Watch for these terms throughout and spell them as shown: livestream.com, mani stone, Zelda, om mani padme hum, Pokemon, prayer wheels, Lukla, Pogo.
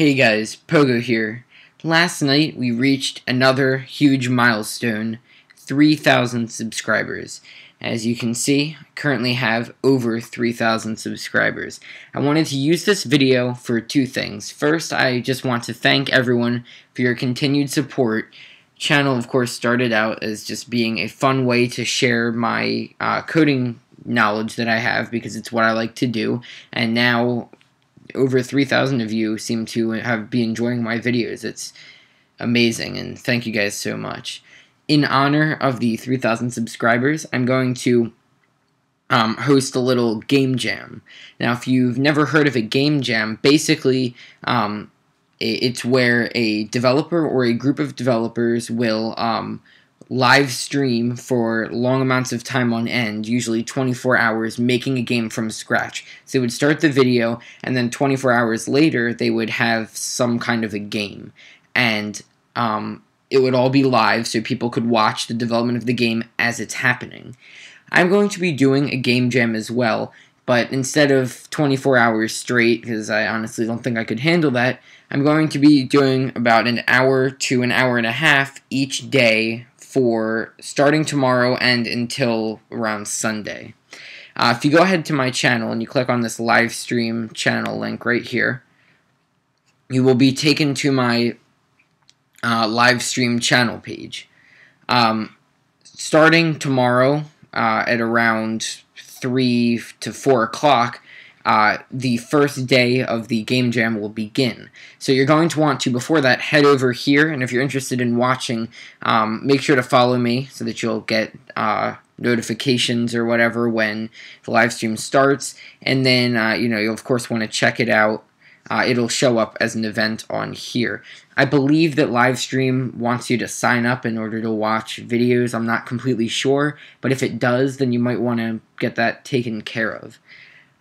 Hey guys, Pogo here. Last night we reached another huge milestone, 3,000 subscribers. As you can see, I currently have over 3,000 subscribers. I wanted to use this video for two things. First, I just want to thank everyone for your continued support. Channel, of course, started out as just being a fun way to share my coding knowledge that I have because it's what I like to do, and now over 3,000 of you seem to have been enjoying my videos. It's amazing, and thank you guys so much. In honor of the 3,000 subscribers, I'm going to host a little game jam. Now, if you've never heard of a game jam, basically it's where a developer or a group of developers will live stream for long amounts of time on end, usually 24 hours, making a game from scratch. So they would start the video, and then 24 hours later, they would have some kind of a game. And it would all be live, so people could watch the development of the game as it's happening. I'm going to be doing a game jam as well, but instead of 24 hours straight, because I honestly don't think I could handle that, I'm going to be doing about an hour to an hour and a half each day for starting tomorrow and until around Sunday. If you go ahead to my channel and you click on this live stream channel link right here, you will be taken to my live stream channel page. Starting tomorrow at around 3 to 4 o'clock, the first day of the game jam will begin. So you're going to want to, before that, head over here, and if you're interested in watching, make sure to follow me so that you'll get notifications or whatever when the live stream starts. And then, you know, you'll of course want to check it out. It'll show up as an event on here. I believe that Livestream wants you to sign up in order to watch videos. I'm not completely sure, but if it does, then you might want to get that taken care of.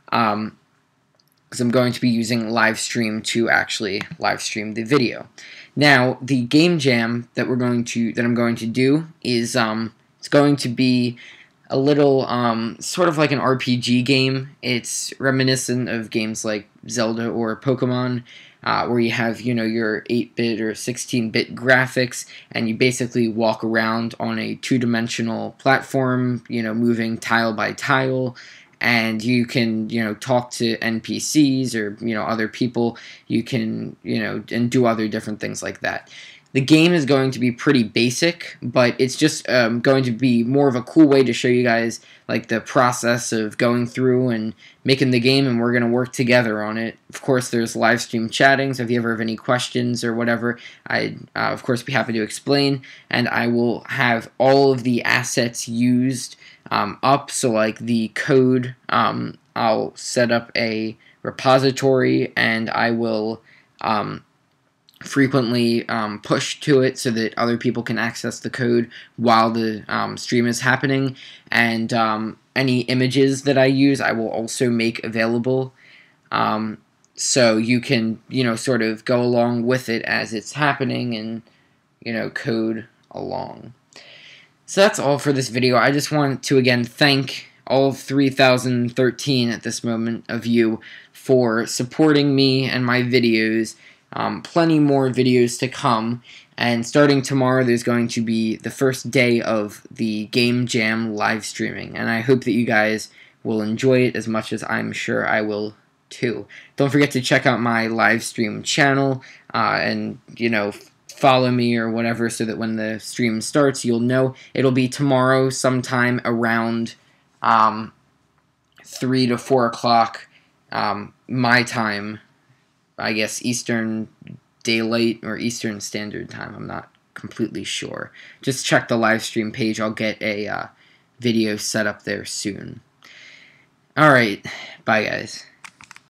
Because I'm going to be using Livestream to actually livestream the video. Now, the game jam that I'm going to do is it's going to be a little sort of like an RPG game. It's reminiscent of games like Zelda or Pokemon, where you have, you know, your 8-bit or 16-bit graphics, and you basically walk around on a two-dimensional platform, you know, moving tile by tile. And you can, you know, talk to NPCs or, you know, other people. You can, you know, and do other different things like that. The game is going to be pretty basic, but it's just going to be more of a cool way to show you guys, like, the process of going through and making the game, and we're going to work together on it. Of course, there's live stream chatting, so if you ever have any questions or whatever, I'd, of course, be happy to explain, and I will have all of the assets used up, so, like, the code, I'll set up a repository, and I will frequently push to it so that other people can access the code while the stream is happening, and any images that I use I will also make available, so you can, you know, sort of go along with it as it's happening and, you know, code along. So that's all for this video. I just want to again thank all 3,013 at this moment of you for supporting me and my videos. Plenty more videos to come, and starting tomorrow there's going to be the first day of the game jam live streaming, and I hope that you guys will enjoy it as much as I'm sure I will too. Don't forget to check out my live stream channel, and, you know, follow me or whatever so that when the stream starts you'll know. It'll be tomorrow sometime around 3 to 4 o'clock my time, I guess Eastern Daylight or Eastern Standard Time. I'm not completely sure. Just check the live stream page. I'll get a video set up there soon. All right. Bye, guys.